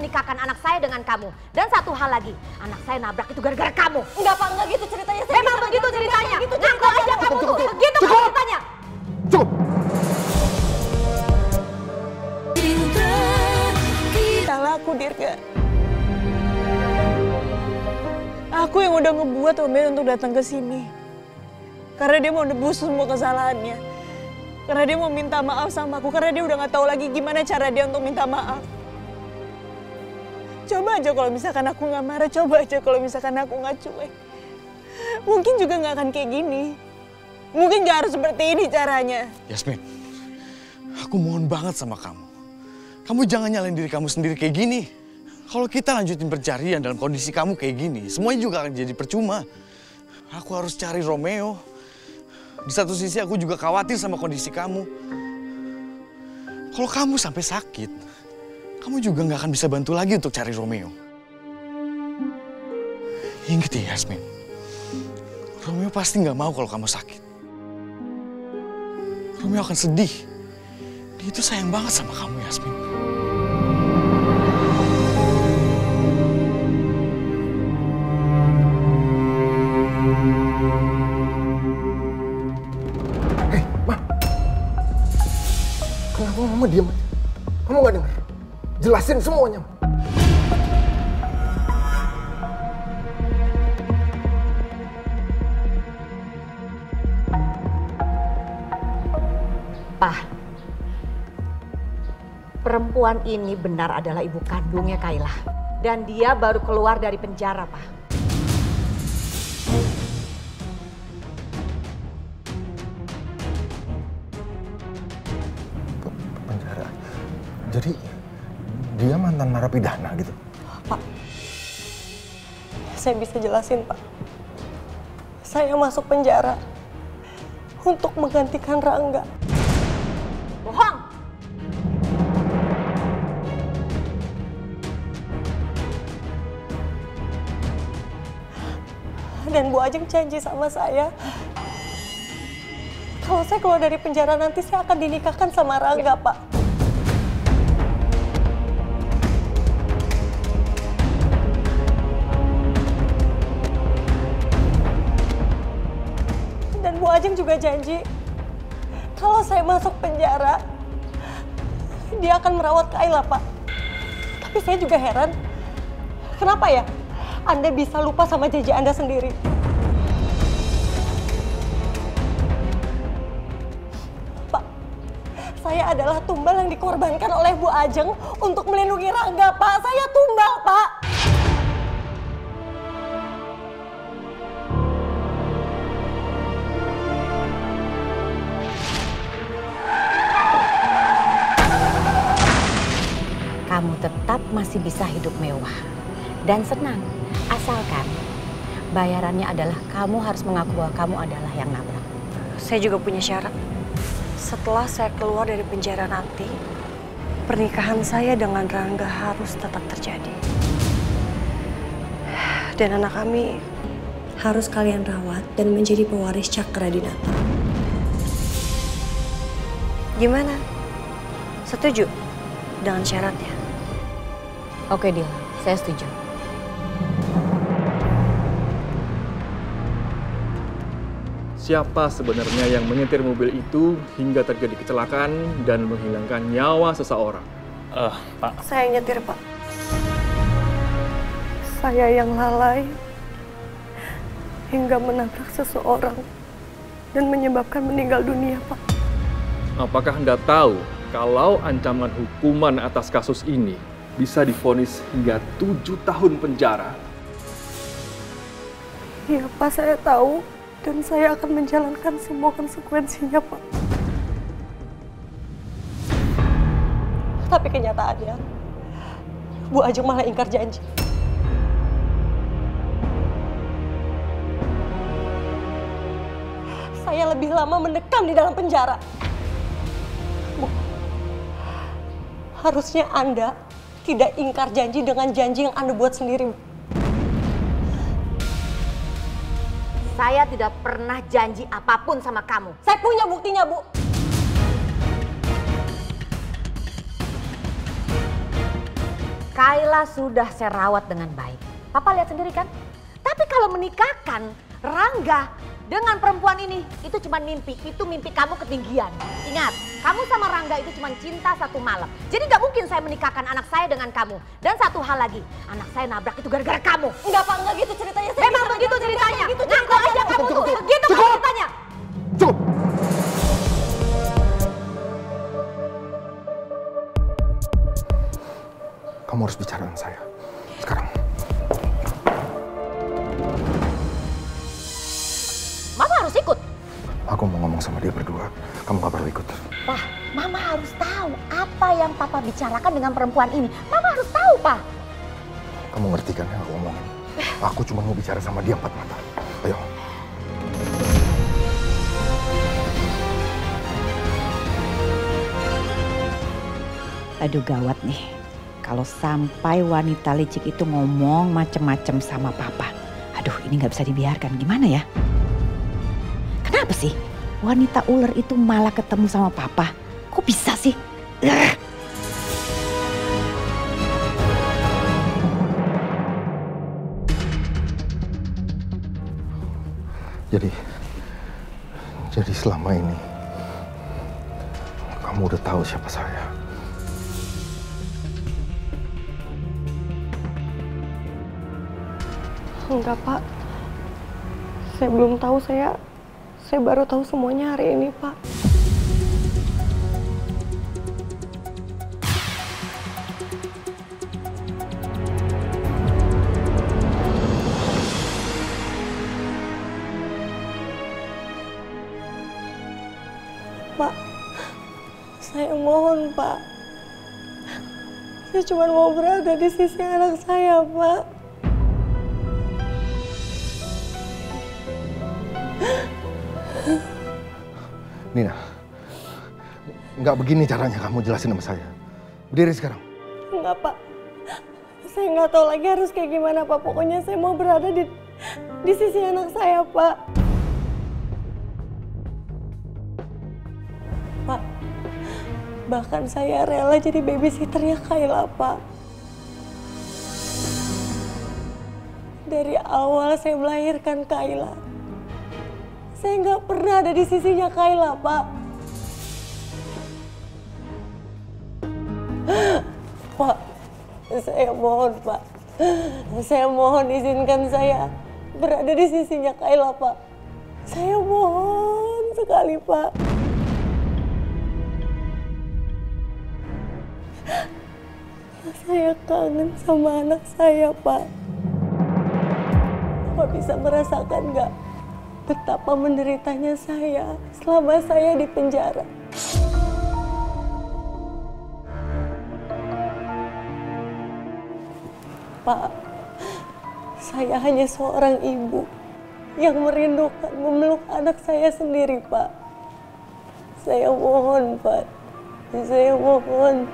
menikahkan anak saya dengan kamu. Dan satu hal lagi, anak saya nabrak itu gara-gara kamu. Enggak Pak, enggak gitu ceritanya. Memang begitu ceritanya. Ngaku aja kamu tuh. Begitu ceritanya. Cukup. Salah aku, Dirga. Aku yang udah ngebuat Romeo untuk datang ke sini. Karena dia mau nebus semua kesalahannya. Karena dia mau minta maaf sama aku. Karena dia udah gak tahu lagi gimana cara dia untuk minta maaf. Coba aja kalau misalkan aku gak marah. Coba aja kalau misalkan aku gak cuek. Mungkin juga gak akan kayak gini. Mungkin gak harus seperti ini caranya. Yasmin, aku mohon banget sama kamu. Kamu jangan nyalain diri kamu sendiri kayak gini. Kalau kita lanjutin pencarian dalam kondisi kamu kayak gini, semuanya juga akan jadi percuma. Aku harus cari Romeo. Di satu sisi aku juga khawatir sama kondisi kamu. Kalau kamu sampai sakit, kamu juga nggak akan bisa bantu lagi untuk cari Romeo. Ingat ya Yasmin, Romeo pasti nggak mau kalau kamu sakit. Romeo akan sedih. Dia itu sayang banget sama kamu Yasmin. Kamu diam aja. Kamu gak dengar? Jelasin semuanya. Pak, perempuan ini benar adalah ibu kandungnya Kayla. Dan dia baru keluar dari penjara, Pak. Jadi dia mantan narapidana gitu? Pak, saya bisa jelasin Pak. Saya masuk penjara untuk menggantikan Rangga. Bohong! Dan Bu Ajeng janji sama saya, kalau saya keluar dari penjara nanti saya akan dinikahkan sama Rangga ya. Pak. Ajeng juga janji, kalau saya masuk penjara, dia akan merawat Kayla, Pak. Tapi saya juga heran, kenapa ya Anda bisa lupa sama janji Anda sendiri? Pak, saya adalah tumbal yang dikorbankan oleh Bu Ajeng untuk melindungi Rangga, Pak. Saya tumbal, Pak. Kamu tetap masih bisa hidup mewah dan senang, asalkan bayarannya adalah kamu harus mengaku bahwa kamu adalah yang nabrak. Saya juga punya syarat. Setelah saya keluar dari penjara nanti, pernikahan saya dengan Rangga harus tetap terjadi. Dan anak kami harus kalian rawat dan menjadi pewaris Cakra Dinata. Gimana? Setuju dengan syaratnya? Oke, Dil. Saya setuju. Siapa sebenarnya yang menyetir mobil itu hingga terjadi kecelakaan dan menghilangkan nyawa seseorang? Pak. Saya nyetir, Pak. Saya yang lalai hingga menabrak seseorang dan menyebabkan meninggal dunia, Pak. Apakah Anda tahu kalau ancaman hukuman atas kasus ini bisa divonis hingga 7 tahun penjara? Iya Pak, saya tahu dan saya akan menjalankan semua konsekuensinya Pak. Tapi kenyataannya, Bu Ajeng malah ingkar janji. Saya lebih lama mendekam di dalam penjara. Bu, harusnya Anda tidak ingkar janji dengan janji yang Anda buat sendiri. Saya tidak pernah janji apapun sama kamu. Saya punya buktinya, Bu. Kayla sudah saya rawat dengan baik. Papa lihat sendiri kan? Tapi kalau menikahkan Rangga dengan perempuan ini, itu cuma mimpi. Itu mimpi kamu ketinggian. Ingat, kamu sama Rangga itu cuma cinta satu malam. Jadi gak mungkin saya menikahkan anak saya dengan kamu. Dan satu hal lagi, anak saya nabrak itu gara-gara kamu. Enggak, Pak, enggak gitu ceritanya. Memang begitu ceritanya. Ngaku aja kamu tuh. Begitu ceritanya. Cukup. Kamu harus bicara dengan saya sekarang. Mama harus ikut. Aku mau ngomong sama dia berdua. Kamu gak perlu ikut. Pak, Mama harus tahu apa yang Papa bicarakan dengan perempuan ini. Mama harus tahu, Pak. Kamu ngerti kan yang aku ngomongin? Aku cuma mau bicara sama dia empat mata. Ayo. Aduh, gawat nih. Kalau sampai wanita licik itu ngomong macem-macem sama Papa. Aduh, ini gak bisa dibiarkan. Gimana ya? Kenapa sih wanita ular itu malah ketemu sama Papa? Kok bisa sih? Jadi selama ini kamu udah tahu siapa saya. Enggak, Pak. Saya belum tahu, saya baru tahu semuanya hari ini, Pak. Pak, saya mohon, Pak. Saya cuma mau berada di sisi anak saya, Pak. Nina, nggak begini caranya kamu jelasin sama saya. Berdiri sekarang. Enggak, Pak. Saya nggak tahu lagi harus kayak gimana, Pak. Pokoknya saya mau berada di sisi anak saya, Pak. Pak, bahkan saya rela jadi babysitternya Kayla, Pak. Dari awal saya melahirkan Kayla, saya nggak pernah ada di sisinya Kayla, Pak. Pak, saya mohon, Pak. Saya mohon izinkan saya berada di sisinya Kayla, Pak. Saya mohon sekali, Pak. Saya kangen sama anak saya, Pak. Pak bisa merasakan nggak betapa menderitanya saya selama saya di penjara. Pak, saya hanya seorang ibu yang merindukan memeluk anak saya sendiri, Pak. Saya mohon, Pak. Saya mohon.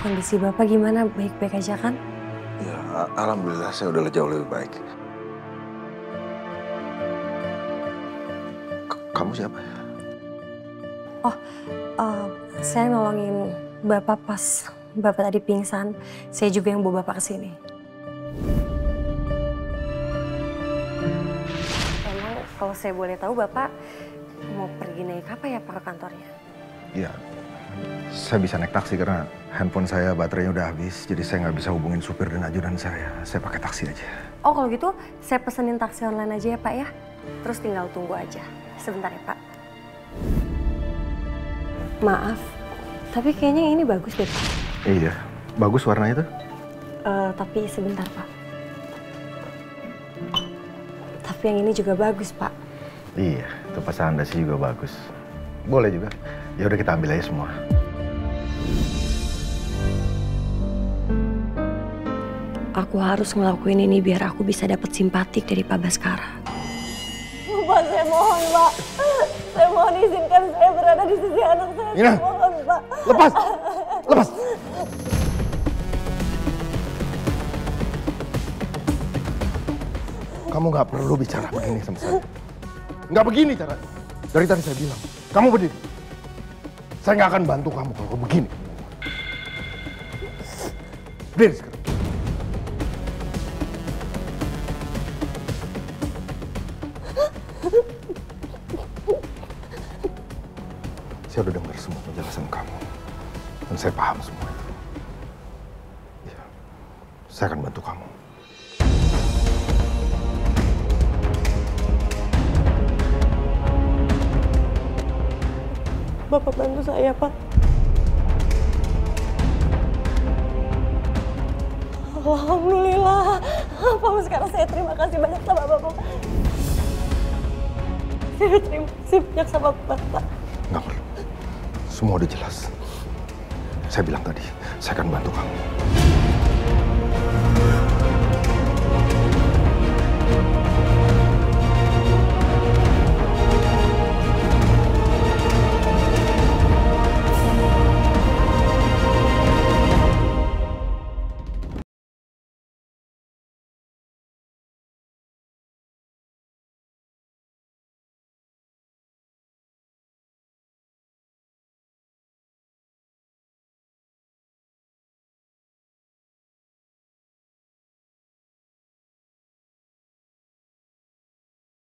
Kondisi Bapak gimana? Baik-baik aja kan? Ya, alhamdulillah saya udah jauh lebih baik. Kamu siapa ya? Oh, saya nolongin Bapak pas Bapak tadi pingsan. Saya juga yang bawa Bapak ke sini. Emang kalau saya boleh tahu, Bapak mau pergi naik apa ya, Pak, ke kantornya? Iya. Saya bisa naik taksi karena handphone saya baterainya udah habis, jadi saya nggak bisa hubungin supir dan ajudan saya. Saya pakai taksi aja. Oh, kalau gitu saya pesenin taksi online aja ya, Pak ya? Terus tinggal tunggu aja. Sebentar ya, Pak. Maaf, tapi kayaknya ini bagus deh, Pak. Iya, bagus warnanya tuh. Tapi sebentar, Pak. Tapi yang ini juga bagus, Pak. Iya, itu pasangan dasi juga bagus. Boleh juga. Ya udah, kita ambil aja semua. Aku harus ngelakuin ini biar aku bisa dapat simpatik dari Pak Baskara. Pak, saya mohon, Pak. Saya mohon izinkan saya berada di sisi anak saya. Nina, saya mohon, Pak. Lepas! Lepas! Kamu nggak perlu bicara begini sama saya. Nggak begini caranya. Dari tadi saya bilang, kamu berdiri. Saya nggak akan bantu kamu kalau begini. Berdiri sekarang. Saya udah dengar semua penjelasan kamu. Dan saya paham semuanya. Ya, saya akan bantu kamu. Bapak bantu saya, Pak. Alhamdulillah. Pak, sekarang saya terima kasih banyak sama Bapak. Saya terima kasih banyak sama Bapak. Nggak perlu. Semua udah jelas. Saya bilang tadi, saya akan bantu kamu.